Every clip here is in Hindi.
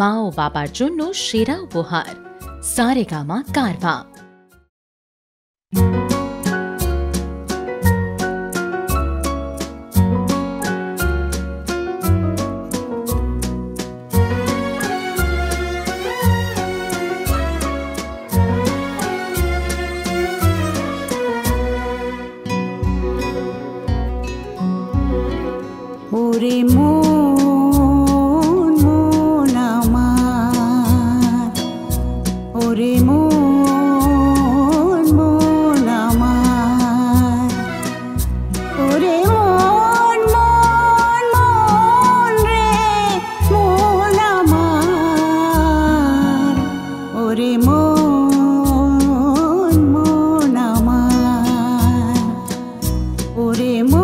মা ও বাবার জন্য সেরা উপহার সারেগামা কারভা। ওরে মন মন আমার, ওরে মন মন আমার, ওরে মন মন মন রে মন আমার, ওরে মন মন আমার, ওরে মন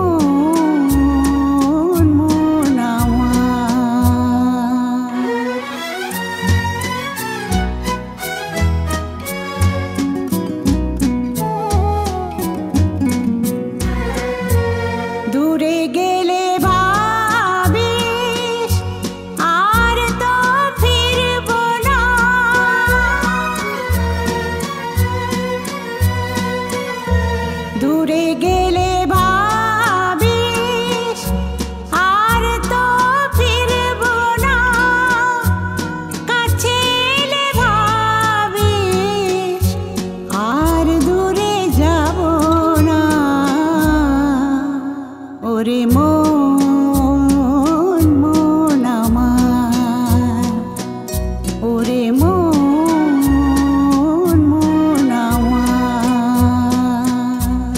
ওরে মন মন আমার, ওরে মন মন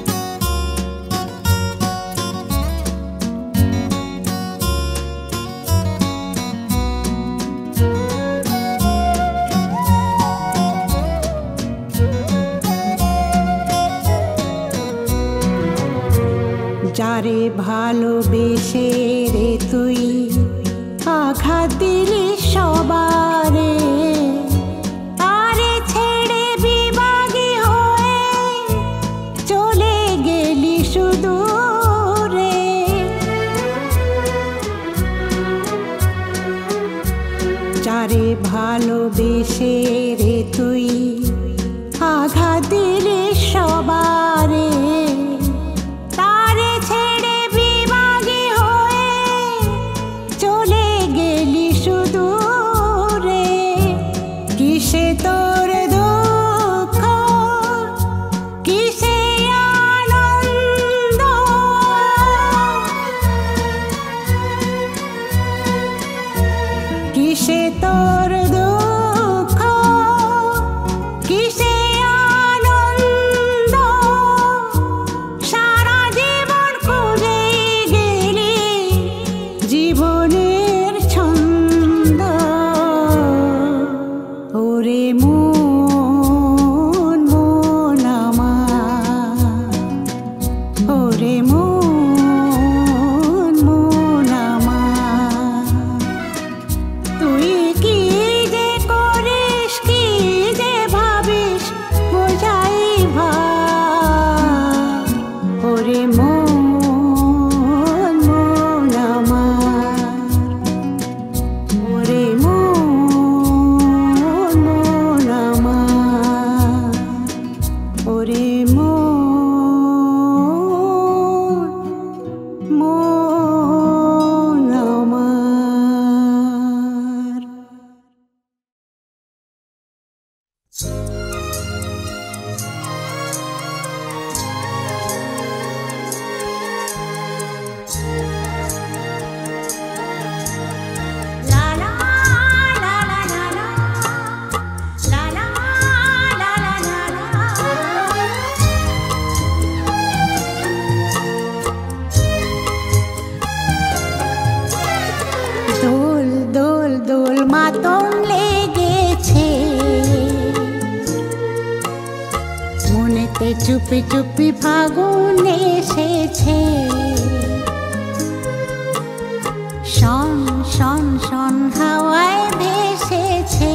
আমার। যারে ভালোবেসে রে তুই আঘাত দিলি সবারে, তারে ছেড়ে বিভাগী হয়ে চলে গেলি সুদূরে। যারে ভালোবেসে রে তুই আঘাত দিলি সবারে, কিসে তোর দুঃখ কিসে আনন্দ, সারা জীবন খুঁজে গেলি জীবনের ছন্দ। ওরে মন মন আমার, ওরে মন চুপি চুপি ফাগুন এসেছে, শন শন শন হাওয়ায় ভেসেছে।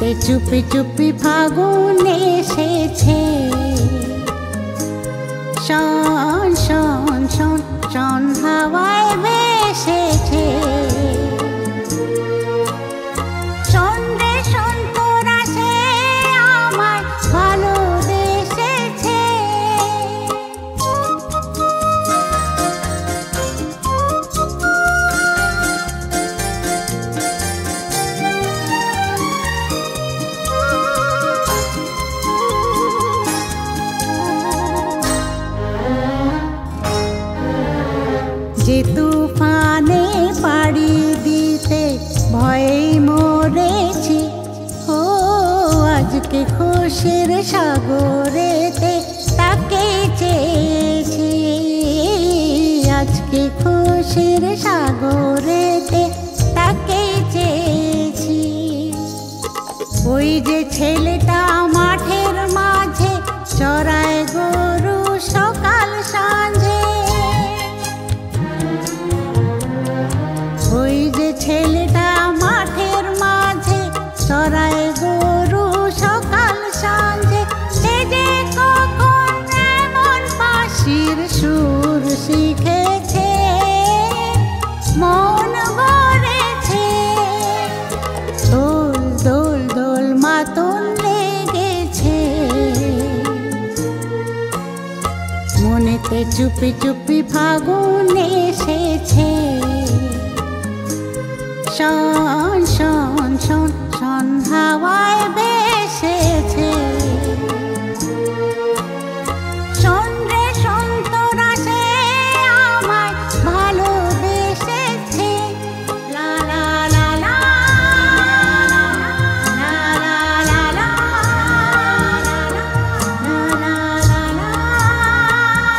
पे चुपी चुपी फागुने से छे शान शान शान शान हवाए में से छे तूफाने पाड़ी दीते भय मोरे छी ओ आज के खुशीर सागरे ते ताके चेछी आज के खुशीर सागरे ते ताके चेछी ओई जे छेलेटा माठेर माझे चराय गरु सकाल सांझे छेलेटा माठेर माझे चराय गरु सकाल सांझे से जे कखन एमन बांशिर सुर शिखेछे मन भरेछे दोल दोल दोल मातन लेगेछे मनेते चुपी चुपी फागुन एसेछे शान शान शान शान हवाए बेसे छे शान रे शान तोरा से आमाय भालो बेसे छे ला ला ला ला ला ला ला ला ला ला तो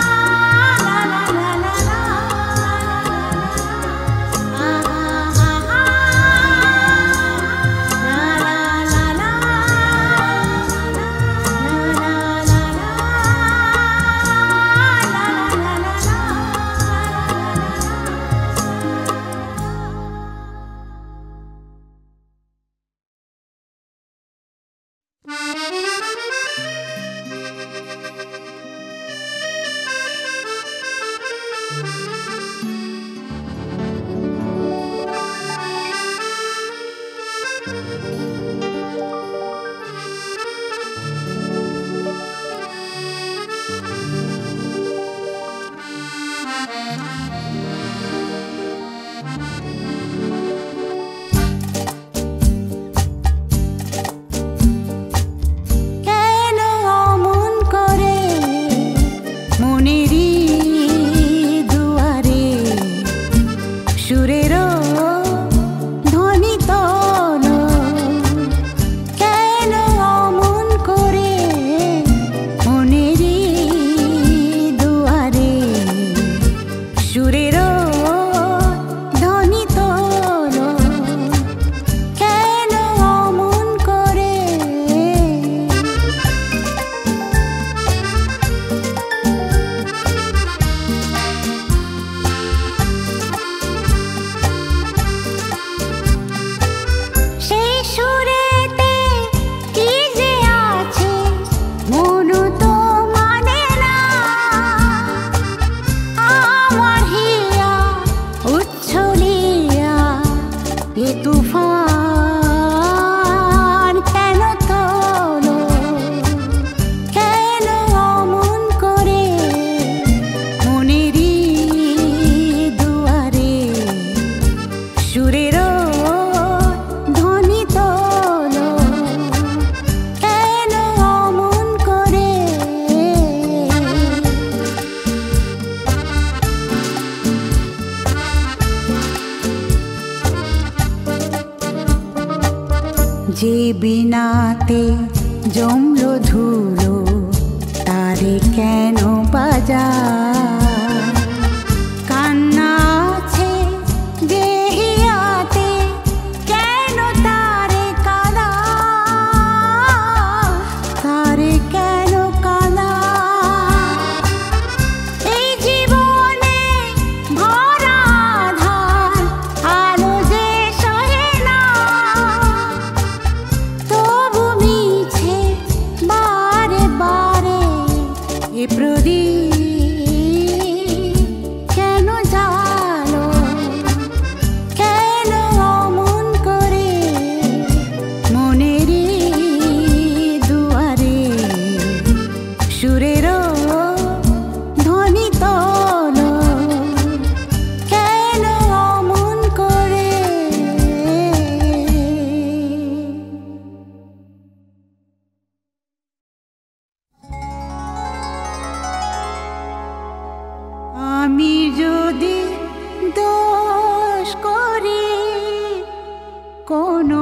कोनो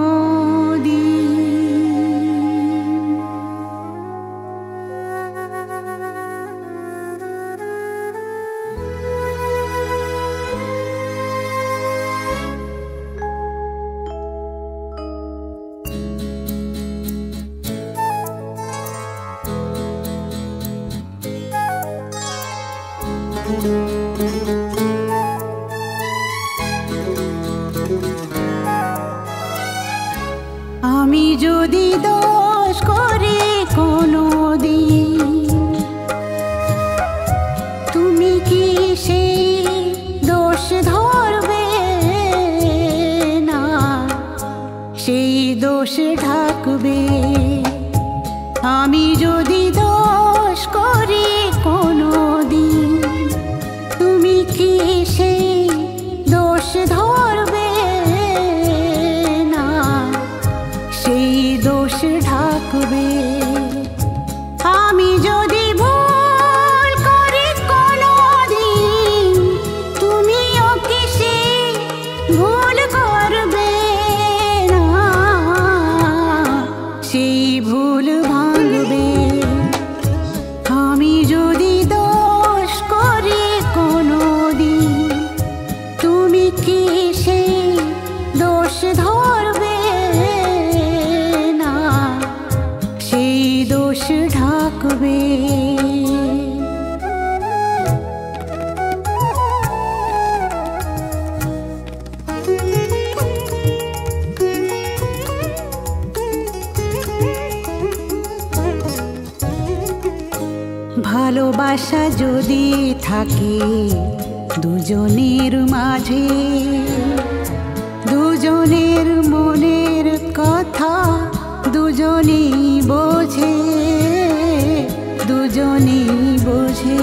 भालोबाशा जोदी थाके दुजोनेर माझे दुजोनेर मोनेर कथा दुजोनेई बोझे दुजोनेई बोझे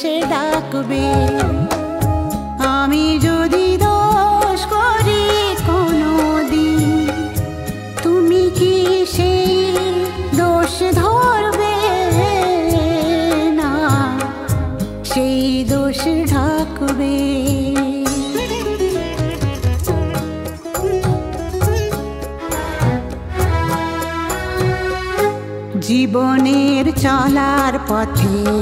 से डाकबे आमी जोदी दोष करी कोनो दिन तुमी की से दोष धरबे ना से दोष ढाकबे जीवनेर चलार पथे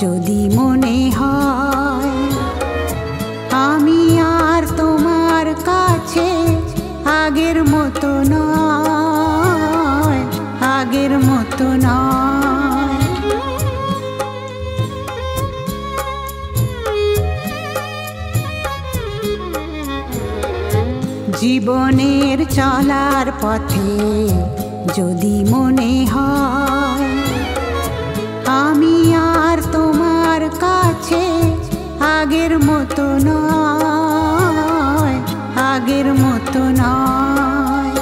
जोदी मने हाय आमी आर तोमार काछे आगेर मतो नय जीवनेर चलार पथे जोदी मने हाय आमी आर तोमार काछे आगेर मतो नय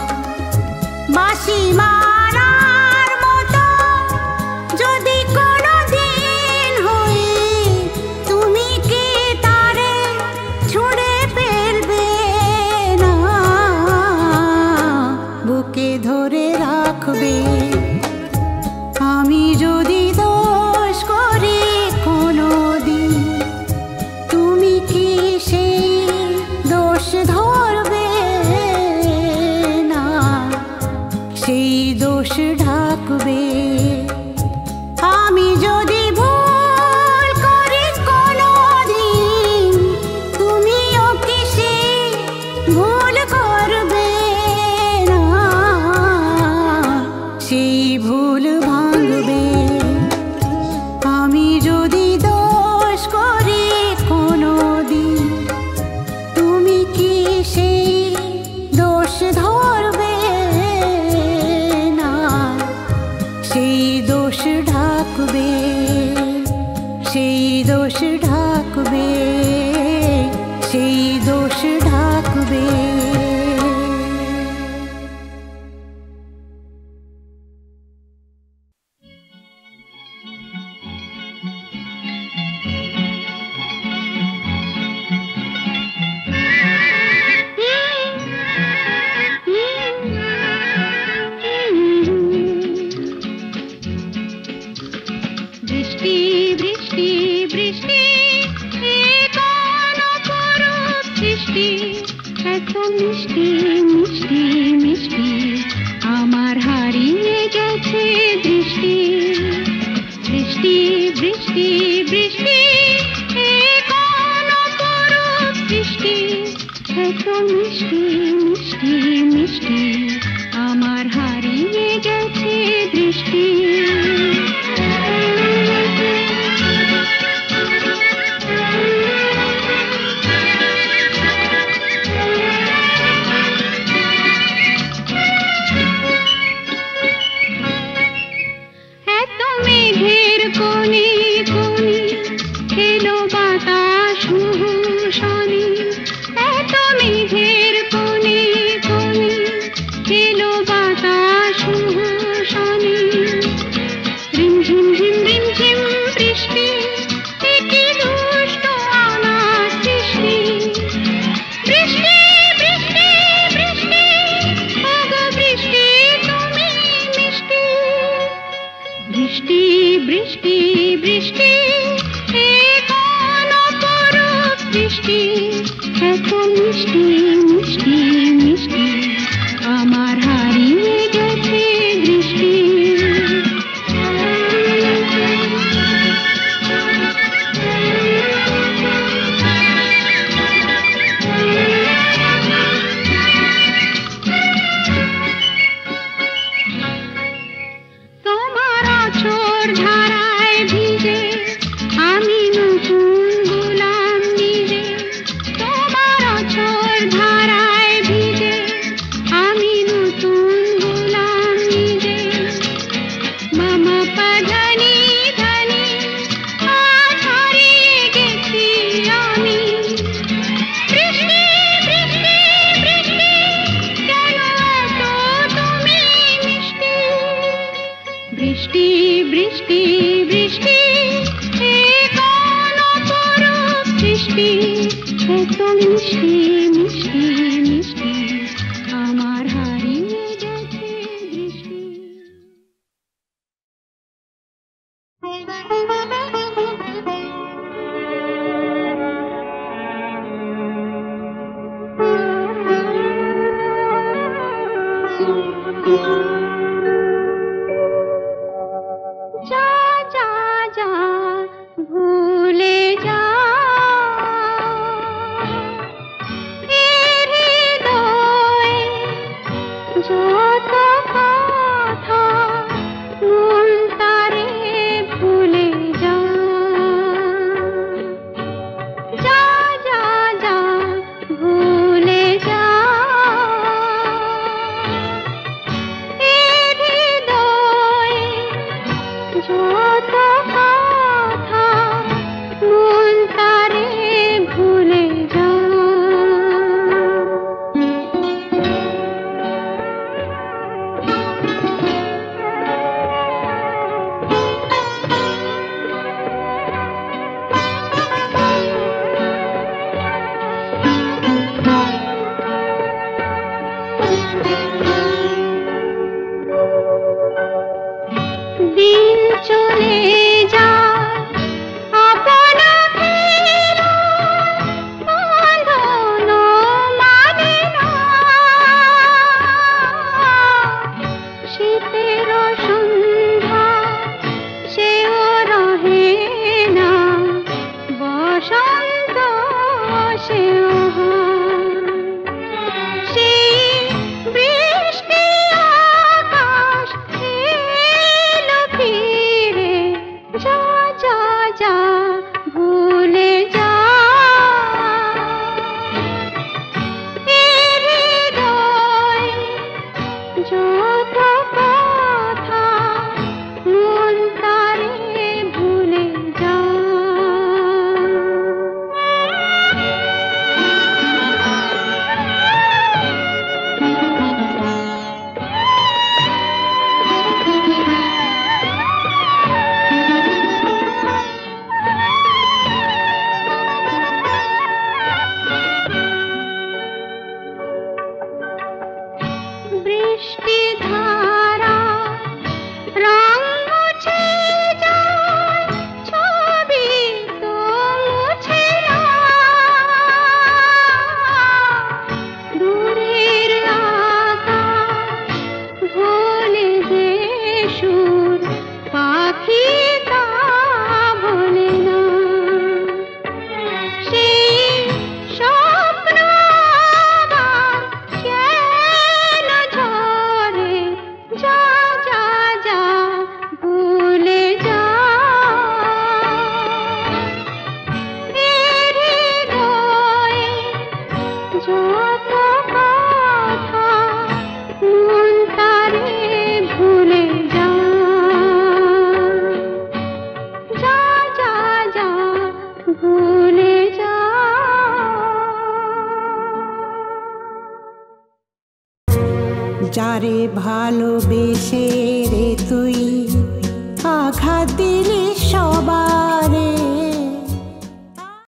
बाशी मारार मतो जोदी कोनो दिन होय तुमी की तारे छुड़े फेलबे ना बुके धरे राखबे आमी जोदी সেই দোষ ঢাকবে, সেই দোষ ঢাকবে, সেই দোষ ঢাকবে। जारे भालो बेशे रे तुई आघात दिले।